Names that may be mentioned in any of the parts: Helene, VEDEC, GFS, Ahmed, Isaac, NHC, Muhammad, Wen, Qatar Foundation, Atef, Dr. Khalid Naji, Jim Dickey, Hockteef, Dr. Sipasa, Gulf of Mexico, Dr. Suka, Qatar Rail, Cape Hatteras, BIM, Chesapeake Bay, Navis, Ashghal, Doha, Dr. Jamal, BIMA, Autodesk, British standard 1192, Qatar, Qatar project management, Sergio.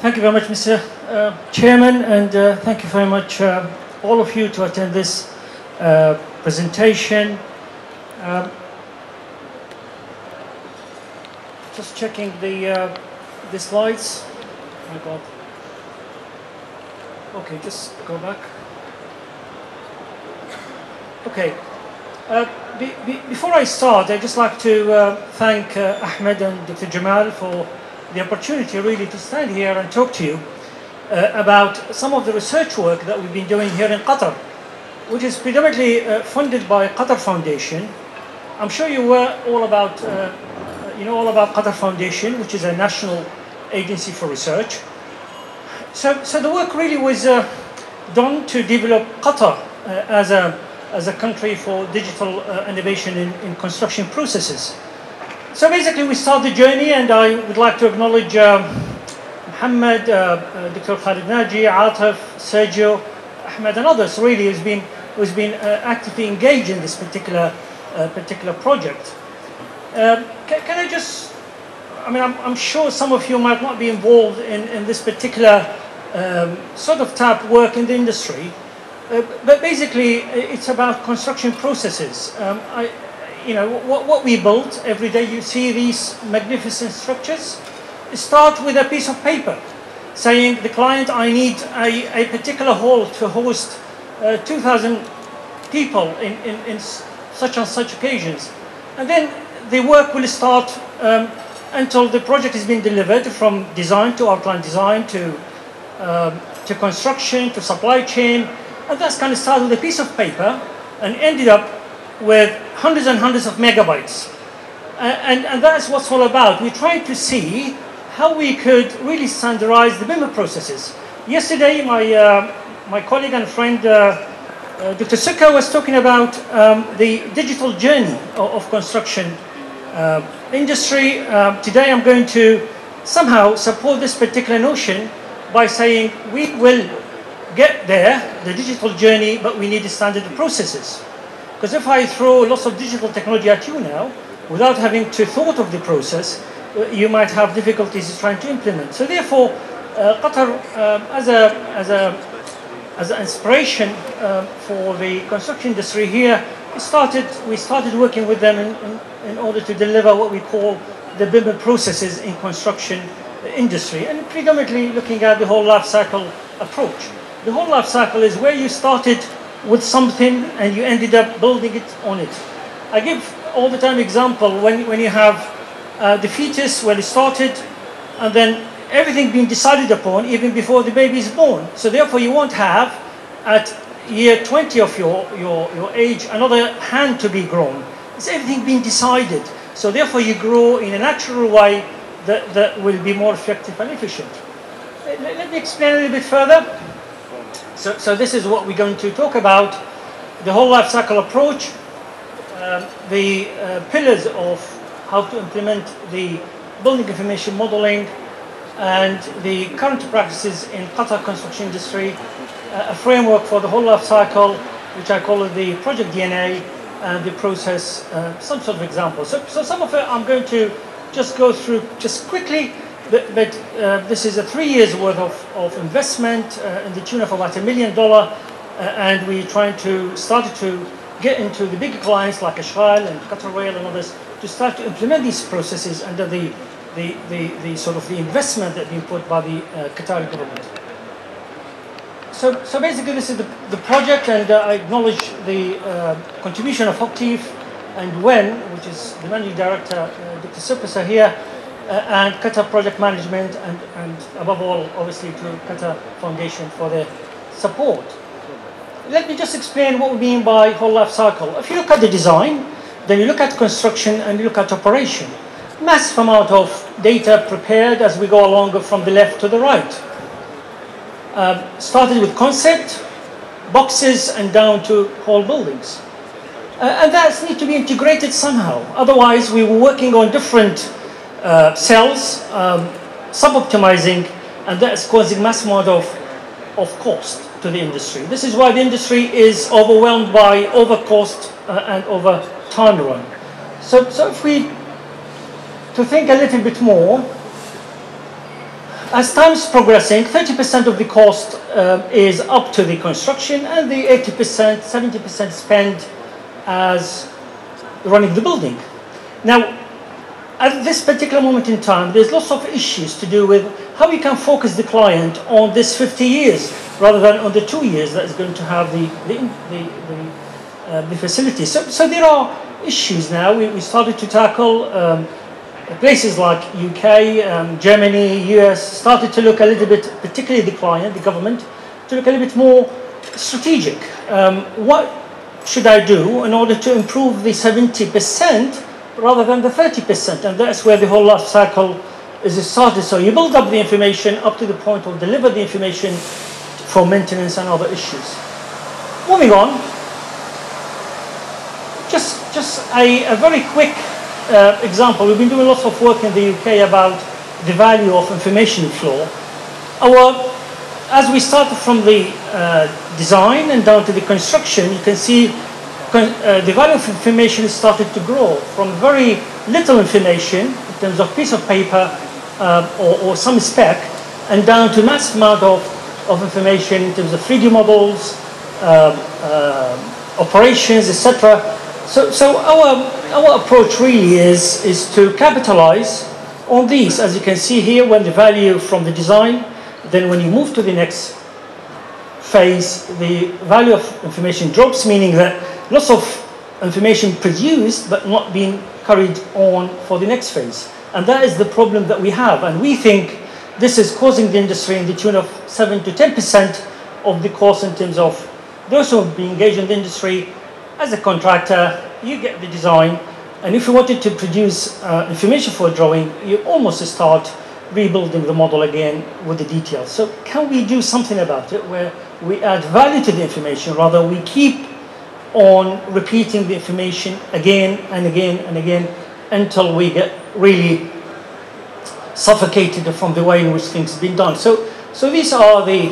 Thank you very much, Mr. Chairman, and thank you very much all of you to attend this presentation. Just checking the slides. Oh my God. Okay, just go back. Okay. Before I start, I'd just like to thank Ahmed and Dr. Jamal for the opportunity really to stand here and talk to you about some of the research work that we've been doing here in Qatar, which is predominantly funded by Qatar Foundation. I'm sure you were all about all about Qatar Foundation, which is a national agency for research. So the work really was done to develop Qatar as a country for digital innovation in construction processes. So basically we start the journey, and I would like to acknowledge Muhammad, Dr. Khalid Naji, Atef, Sergio, Ahmed and others really who's been actively engaged in this particular project. Can I just, I mean, I'm sure some of you might not be involved in this particular sort of type of work in the industry, but basically it's about construction processes. What we build every day, you see these magnificent structures. Start with a piece of paper saying the client, I need a particular hall to host 2,000 people in such and such occasions. And then the work will start until the project has been delivered, from design to outline design to construction to supply chain. And that's kind of started with a piece of paper and ended up with hundreds and hundreds of megabytes. And that's what's all about. We tried to see how we could really standardize the BIMA processes. Yesterday, my colleague and friend, Dr. Suka, was talking about the digital journey of construction industry. Today, I'm going to somehow support this particular notion by saying we will get there, the digital journey, but we need to standard processes. Because if I throw lots of digital technology at you now, without having to thought of the process, you might have difficulties trying to implement. So therefore, Qatar, as an inspiration for the construction industry here, we started working with them in order to deliver what we call the BIM processes in construction industry, and predominantly looking at the whole life cycle approach. The whole life cycle is where you started with something and you ended up building it on it. I give all the time example when you have the fetus, where it started, and then everything being decided upon even before the baby is born. So therefore you won't have at year 20 of your age another hand to be grown. It's everything being decided. So therefore you grow in a natural way that will be more effective and efficient. Let me explain a little bit further. So this is what we're going to talk about, the whole life cycle approach, the pillars of how to implement the building information modeling, and the current practices in Qatar construction industry, a framework for the whole life cycle, which I call the project DNA, and the process, some sort of example. So some of it I'm going to just go through just quickly. But this is a 3 years worth of investment in the tune of about $1 million, and we're trying to start to get into the bigger clients like Ashghal and Qatar Rail and others to start to implement these processes under the sort of the investment that's been put by the Qatari government. So basically this is the project, and I acknowledge the contribution of Hockteef and Wen, which is the managing director, Dr. Sipasa here, and Qatar project management, and above all, obviously, to Qatar Foundation for their support. Let me just explain what we mean by whole life cycle. If you look at the design, then you look at construction and you look at operation. Massive amount of data prepared as we go along from the left to the right. Started with concept, boxes, and down to whole buildings. And that needs to be integrated somehow. Otherwise, we were working on different cells, sub-optimizing, and that's causing mass amount of cost to the industry. This is why the industry is overwhelmed by overcost and over time run. So if we think a little bit more, As time is progressing, 30% of the cost is up to the construction, and the 80%, 70% spent as running the building. Now, at this particular moment in time, there's lots of issues to do with how we can focus the client on this 50 years rather than on the 2 years that is going to have the facility. So there are issues now. We started to tackle places like UK, Germany, US, started to look a little bit, particularly the client, the government, to look a little bit more strategic. What should I do in order to improve the 70% rather than the 30%? And that's where the whole life cycle is started. So you build up the information up to the point of deliver the information for maintenance and other issues. Moving on, just a very quick example. We've been doing lots of work in the UK about the value of information flow. As we started from the design and down to the construction, you can see the value of information started to grow from very little information in terms of piece of paper or some spec, and down to mass amount of information in terms of 3D models, operations, etc. So our approach really is to capitalize on these. As you can see here, when the value from the design, then when you move to the next phase, the value of information drops, meaning that lots of information produced but not being carried on for the next phase. And that is the problem that we have. And we think this is causing the industry in the tune of 7 to 10% of the cost in terms of those who have been engaged in the industry. As a contractor, you get the design, and if you wanted to produce information for a drawing, you almost start rebuilding the model again with the details. So can we do something about it where we add value to the information, rather we keep on repeating the information again and again and again until we get really suffocated from the way in which things have been done. So these are the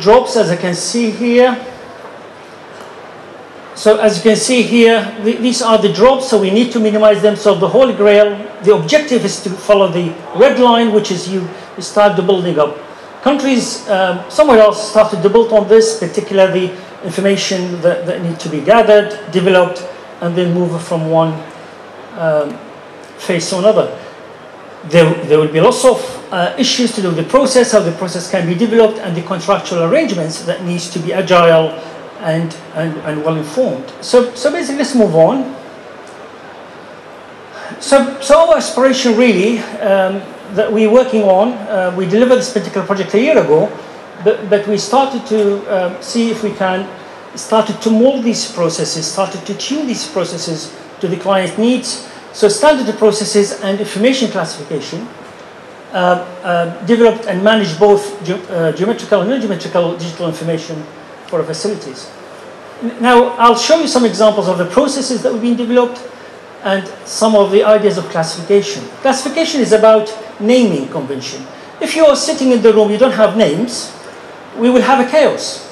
drops, as I can see here. So as you can see here, these are the drops, so we need to minimize them. So the holy grail, the objective is to follow the red line, which is you start the building up. Countries somewhere else started to build on this, particularly information that need to be gathered, developed, and then move from one phase to another. There will be lots of issues to do with the process, how the process can be developed, and the contractual arrangements that needs to be agile and well-informed. So basically, let's move on. So our aspiration really that we're working on, we delivered this particular project a year ago, but we started to see if we can, started to mold these processes, started to tune these processes to the client's needs. So standard processes and information classification, developed and managed both geometrical and non-geometrical digital information for facilities. Now, I'll show you some examples of the processes that have been developed and some of the ideas of classification. Classification is about naming convention. If you're sitting in the room, you don't have names, we will have a chaos.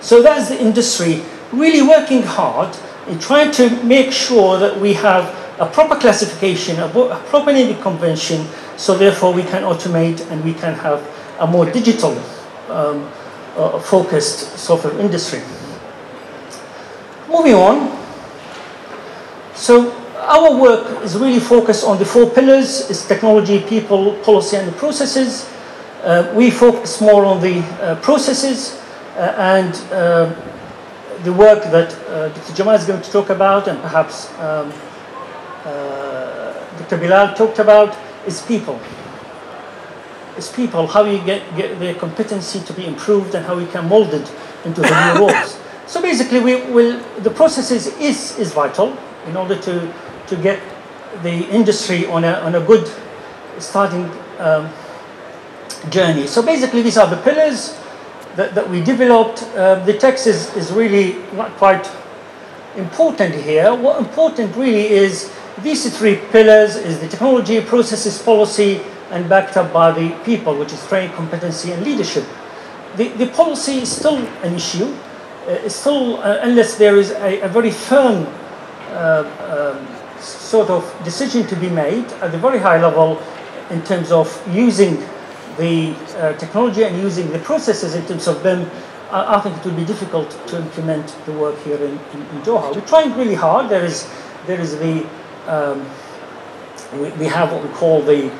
So that's the industry really working hard in trying to make sure that we have a proper classification, a proper naming convention, so therefore we can automate and we can have a more digital focused software industry. Moving on, so our work is really focused on the four pillars: is technology, people, policy, and the processes. We focus more on the processes and the work that Dr. Jamal is going to talk about, and perhaps Dr. Bilal talked about, is people. It's people, how you get their competency to be improved and how we can mold it into the new roles. So basically, the processes is vital in order to get the industry on a good starting journey. So basically, these are the pillars that we developed. The text is really not quite important here. What important really is these three pillars is the technology, processes, policy, and backed up by the people, which is training, competency, and leadership. The policy is still an issue. It's still, unless there is a very firm sort of decision to be made at the very high level in terms of using the technology and using the processes in terms of BIM, I think it will be difficult to implement the work here in Doha. We're trying really hard. We have what we call the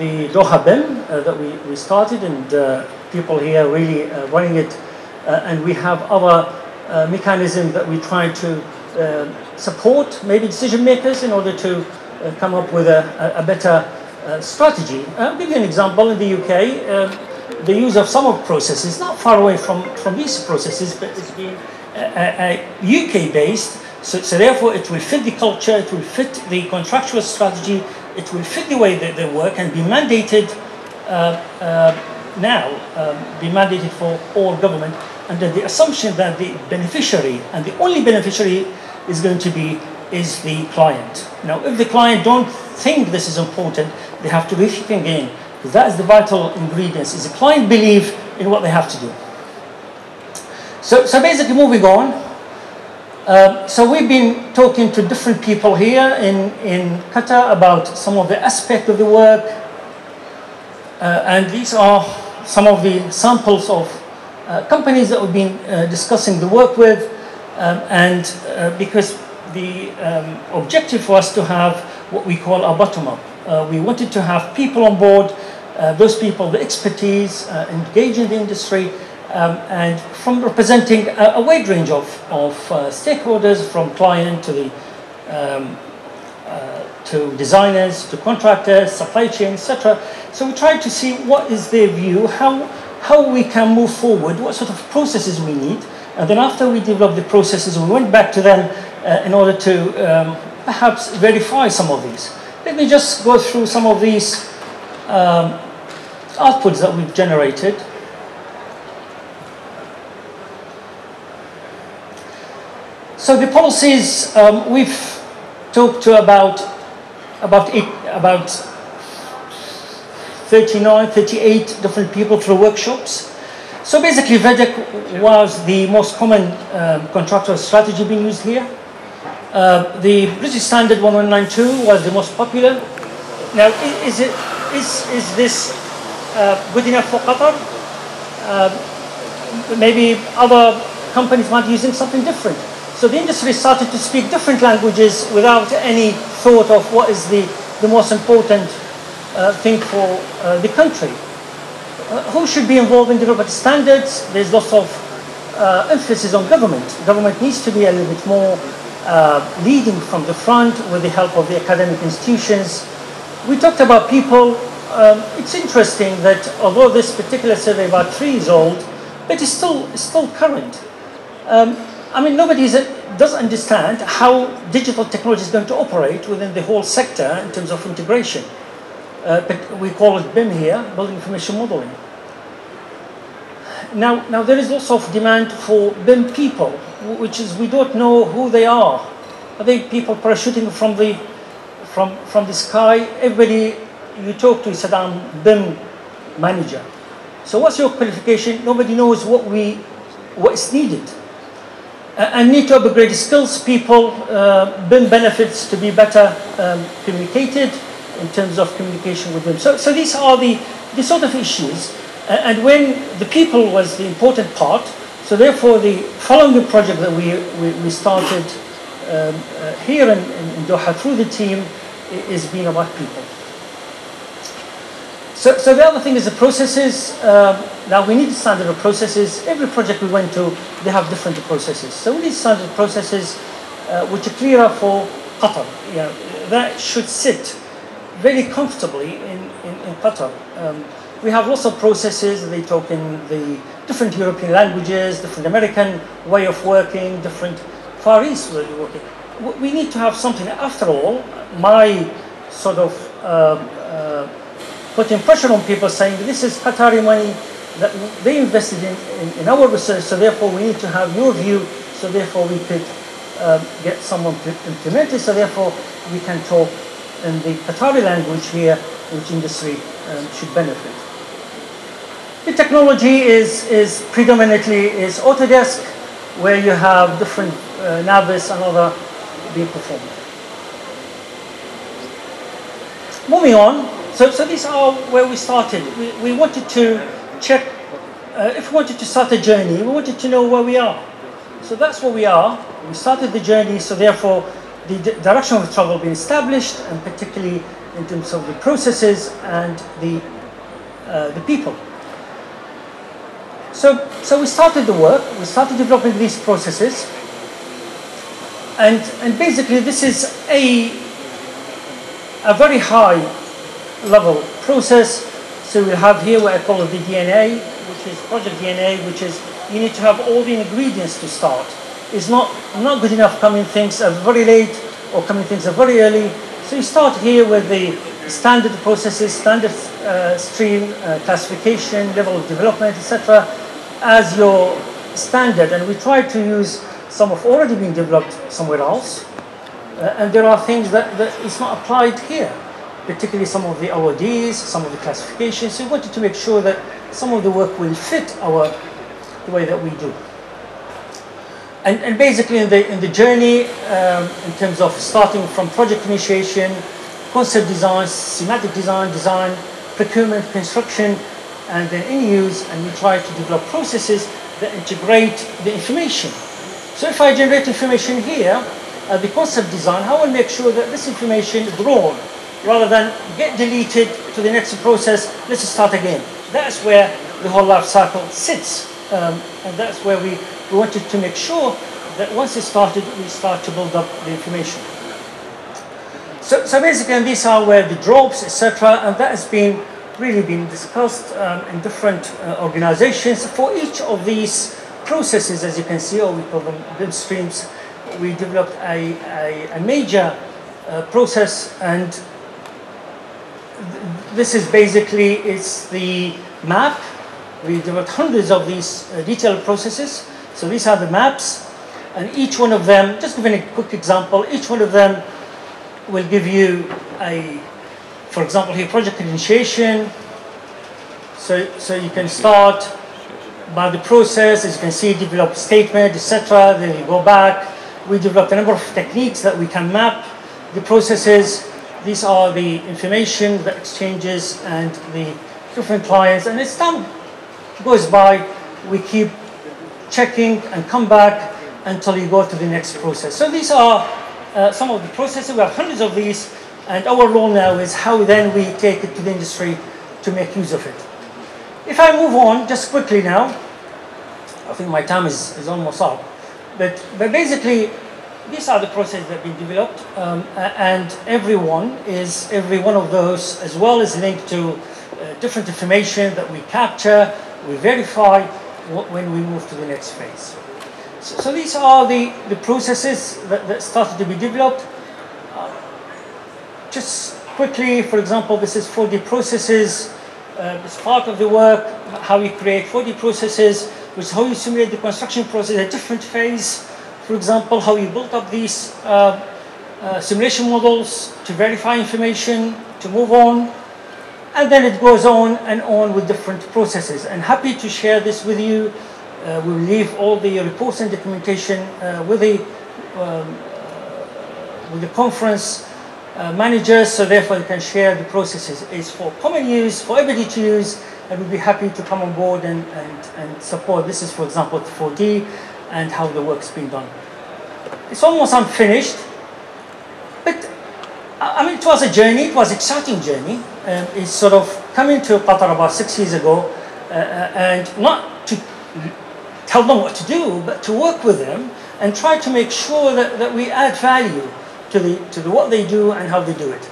Doha BIM that we started, and people here really running it, and we have other mechanisms that we try to support maybe decision makers in order to come up with a better strategy. I'll give you an example. In the UK, the use of some of processes, not far away from these processes, but it's been UK based, so therefore it will fit the culture, it will fit the contractual strategy, it will fit the way that they work and be mandated be mandated for all government under the assumption that the beneficiary, and the only beneficiary is going to be is the client. Now, if the client don't think this is important, they have to rethink again. That is the vital ingredients, is the client believe in what they have to do. So basically, moving on. So we've been talking to different people here in Qatar about some of the aspects of the work. And these are some of the samples of companies that we've been discussing the work with. Because the objective for us to have what we call a bottom-up. We wanted to have people on board, those people, the expertise, engage in the industry, and from representing a wide range of stakeholders, from client to the to designers, to contractors, supply chain, etc. So we tried to see what is their view, how we can move forward, what sort of processes we need, and then after we developed the processes, we went back to them in order to perhaps verify some of these. Let me just go through some of these outputs that we've generated. So the policies, we've talked to about 38 different people through workshops. So basically, VEDEC was the most common contractual strategy being used here. The British standard 1192 was the most popular. Now, is this good enough for Qatar? Maybe other companies might be using something different. So the industry started to speak different languages without any thought of what is the most important thing for the country. Who should be involved in development standards? There's lots of emphasis on government. Government needs to be a little bit more leading from the front with the help of the academic institutions. We talked about people. It's interesting that although this particular survey about 3 years old, but it's still current. I mean, nobody does understand how digital technology is going to operate within the whole sector in terms of integration. But we call it BIM here, Building Information Modeling. Now there is lots of demand for BIM people, which is we don't know who they are. Are they people parachuting from the sky? Everybody you talk to said, "I'm BIM manager." So what's your qualification? Nobody knows what's needed. And need to upgrade skills. People BIM benefits to be better communicated in terms of communication with BIM. So these are the sort of issues. And when the people was the important part, so therefore the following project that we started here in Doha through the team is being about people. So the other thing is the processes. Now we need standard processes. Every project we went to, they have different processes. So we need standard processes which are clearer for Qatar. Yeah, that should sit very comfortably in Qatar. We have lots of processes. They talk in the different European languages, different American way of working, different Far East way of working. We need to have something. After all, my sort of putting pressure on people saying this is Qatari money that they invested in our research, so therefore we need to have your view, so therefore we could get someone to implement it, so therefore we can talk in the Qatari language here, which industry should benefit. The technology is predominantly is Autodesk, where you have different Navis and other being performed. Moving on, So these are where we started. We wanted to check, if we wanted to start a journey, we wanted to know where we are. So that's where we are. We started the journey, so therefore the direction of travel being established, and particularly in terms of the processes and the people. So we started the work, we started developing these processes, and basically this is a very high level process. So we'll have here what I call the DNA, which is project DNA, which is you need to have all the ingredients to start. It's not good enough coming things are very late or coming things are very early. So you start here with the standard processes, standard stream, classification, level of development, etc. as your standard, and we try to use some of already been developed somewhere else, and there are things that is not applied here, particularly some of the OODs, some of the classifications. So we wanted to make sure that some of the work will fit the way that we do. And basically in the journey, in terms of starting from project initiation, concept design, schematic design, procurement, construction, and then in use, and we try to develop processes that integrate the information. So if I generate information here, the concept design, I will make sure that this information is drawn, rather than get deleted to the next process, let's start again. That's where the whole life cycle sits. And that's where we wanted to make sure that once it started, we start to build up the information. So basically, and these are where the drops, etc., and that has been really been discussed in different organizations. For each of these processes, as you can see, or we call them BIM streams, we developed a major process, and this is basically, it's the map. We developed hundreds of these detailed processes. So these are the maps, and each one of them, just giving a quick example, each one of them will give you a, for example here, project initiation. So you can start by the process, as you can see, develop statement, etc. Then you go back. We developed a number of techniques that we can map the processes. These are the information, the exchanges, and the different clients. And as time goes by, we keep checking and come back until you go to the next process. So these are some of the processes. We have hundreds of these, and our role now is how then we take it to the industry to make use of it. If I move on just quickly now, I think my time is almost up, but basically, these are the processes that have been developed, and every one of those as well is linked to different information that we capture, we verify when we move to the next phase. So these are the processes that started to be developed. Just quickly, for example, this is 4D processes. It's part of the work, how we create 4D processes, which is how you simulate the construction process at a different phase. For example, how you built up these simulation models to verify information, to move on, and then it goes on and on with different processes. And happy to share this with you. We will leave all the reports and documentation with the conference managers, so therefore you can share the processes. It's for common use, for everybody to use, and we'll be happy to come on board and support. This is, for example, 4D. And how the work's been done. It's almost unfinished, but I mean, it was a journey, it was an exciting journey. It's sort of coming to Qatar about 6 years ago, and not to tell them what to do, but to work with them and try to make sure that we add value to what they do and how they do it.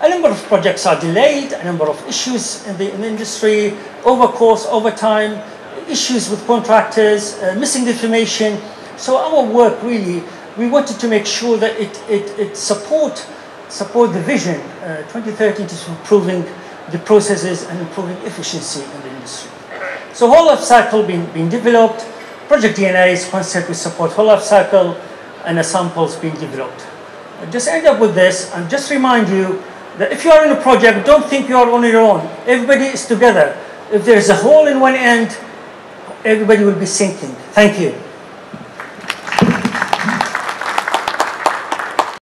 A number of projects are delayed, a number of issues in the industry, overcost, overtime, issues with contractors, missing information. So our work really, we wanted to make sure that it support the vision 2030 to improving the processes and improving efficiency in the industry. So whole life cycle being developed, project DNA's concept with support whole life cycle, and a sample's being developed. I just end up with this and just remind you that if you are in a project, don't think you are on your own. Everybody is together. If there is a hole in one end, everybody will be sinking. Thank you.